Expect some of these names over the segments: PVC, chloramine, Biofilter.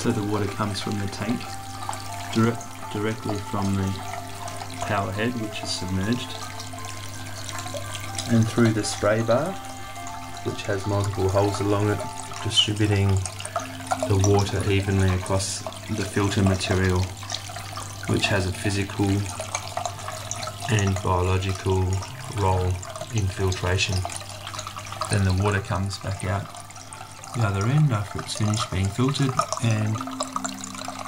so the water comes from the tank directly from the power head, which is submerged, and through the spray bar, which has multiple holes along it, distributing the water evenly across the filter material, which has a physical and biological role in filtration. Then the water comes back out the other end after it's finished being filtered and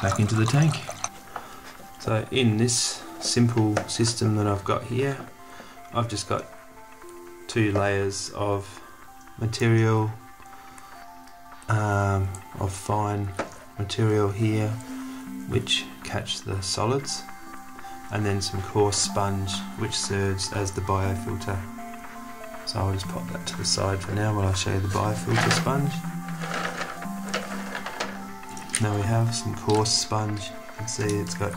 back into the tank. So in this simple system that I've got here, I've just got two layers of material, of fine material here, which catch the solids, and then some coarse sponge which serves as the biofilter. So I'll just pop that to the side for now while I show you the biofilter sponge. Now we have some coarse sponge. You can see it's got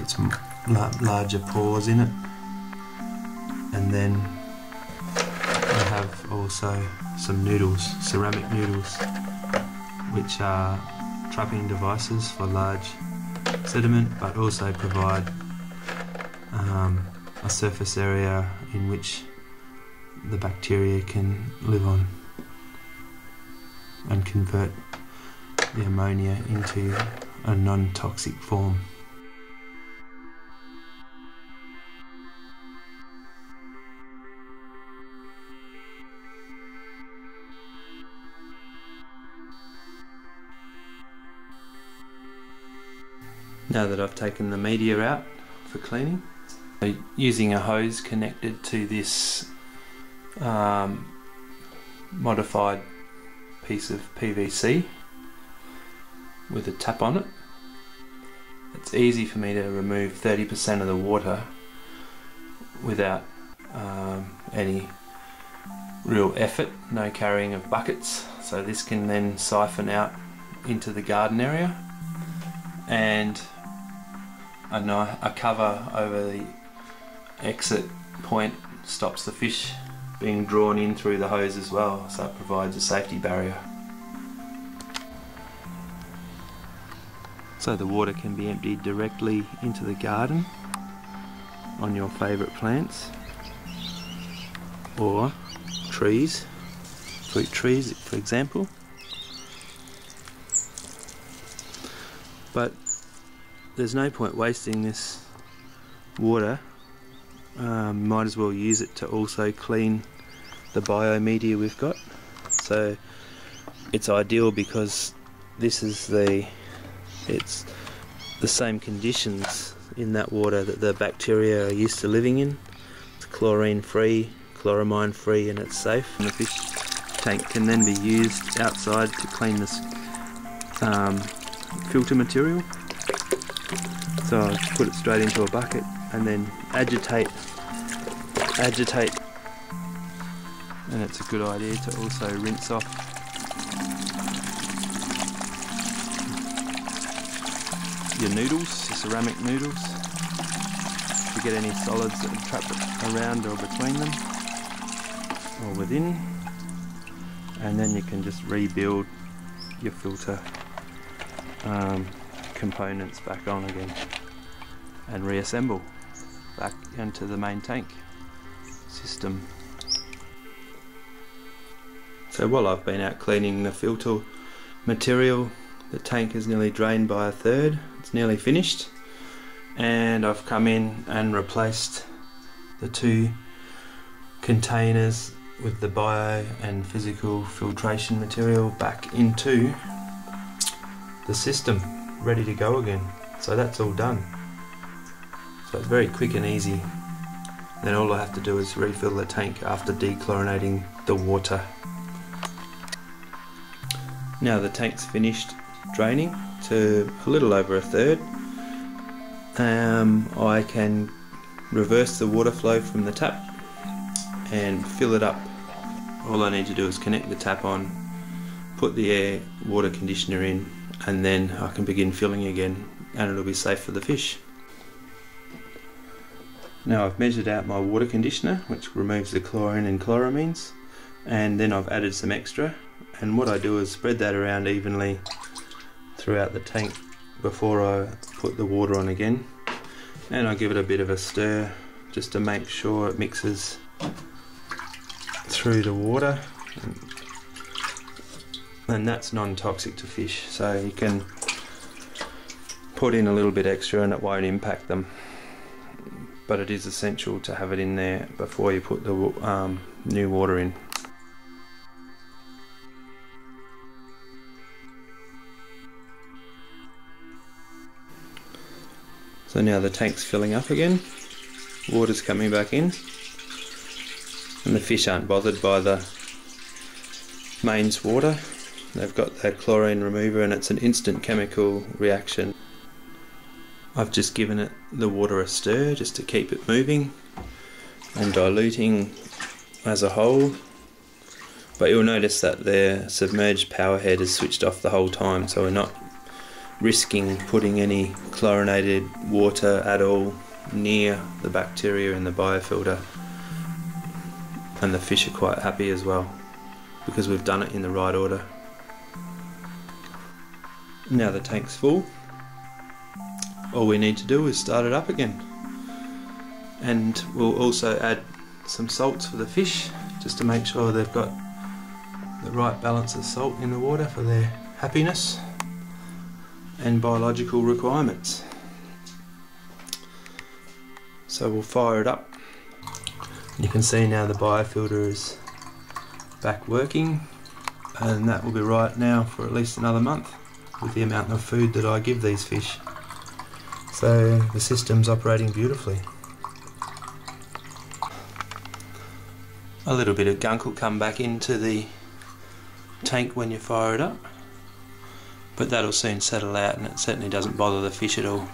it's larger pores in it, and then I have also some noodles, ceramic noodles, which are trapping devices for large sediment, but also provide a surface area in which the bacteria can live on and convert the ammonia into a non-toxic form. Now that I've taken the media out for cleaning, using a hose connected to this modified piece of PVC with a tap on it, it's easy for me to remove 30% of the water without any real effort, no carrying of buckets. So this can then siphon out into the garden area, and a cover over the exit point stops the fish being drawn in through the hose as well, so it provides a safety barrier. So the water can be emptied directly into the garden on your favourite plants or trees, fruit trees for example. But there's no point wasting this water, might as well use it to also clean the biomedia we've got. So it's ideal because it's the same conditions in that water that the bacteria are used to living in. It's chlorine free, chloramine free, and it's safe. And the fish tank can then be used outside to clean this filter material. So I put it straight into a bucket and then agitate, and it's a good idea to also rinse off. Your noodles, your ceramic noodles, to get any solids that are trapped around or between them or within, and then you can just rebuild your filter components back on again and reassemble back into the main tank system. So while I've been out cleaning the filter material, the tank is nearly drained by a third. It's nearly finished, and I've come in and replaced the two containers with the bio and physical filtration material back into the system, ready to go again. So that's all done. So it's very quick and easy. Then all I have to do is refill the tank after dechlorinating the water. Now the tank's finished draining to a little over a third. I can reverse the water flow from the tap and fill it up. All I need to do is connect the tap on, put the air water conditioner in, and then I can begin filling again, and it'll be safe for the fish. Now I've measured out my water conditioner, which removes the chlorine and chloramines, and then I've added some extra and what I do is spread that around evenly throughout the tank before I put the water on again, and I give it a bit of a stir just to make sure it mixes through the water, and that's non-toxic to fish, so you can put in a little bit extra and it won't impact them, but it is essential to have it in there before you put the new water in. So now the tank's filling up again, water's coming back in, and the fish aren't bothered by the mains water. They've got their chlorine remover and it's an instant chemical reaction. I've just given it the water a stir just to keep it moving and diluting as a whole, but you'll notice that their submerged power head is switched off the whole time, so we're not risking putting any chlorinated water at all near the bacteria in the biofilter. And the fish are quite happy as well because we've done it in the right order. Now the tank's full, all we need to do is start it up again, and we'll also add some salts for the fish just to make sure they've got the right balance of salt in the water for their happiness and biological requirements. So we'll fire it up. You can see now the biofilter is back working, and that will be right now for at least another month with the amount of food that I give these fish. So the system's operating beautifully. A little bit of gunk will come back into the tank when you fire it up, but that'll soon settle out, and it certainly doesn't bother the fish at all.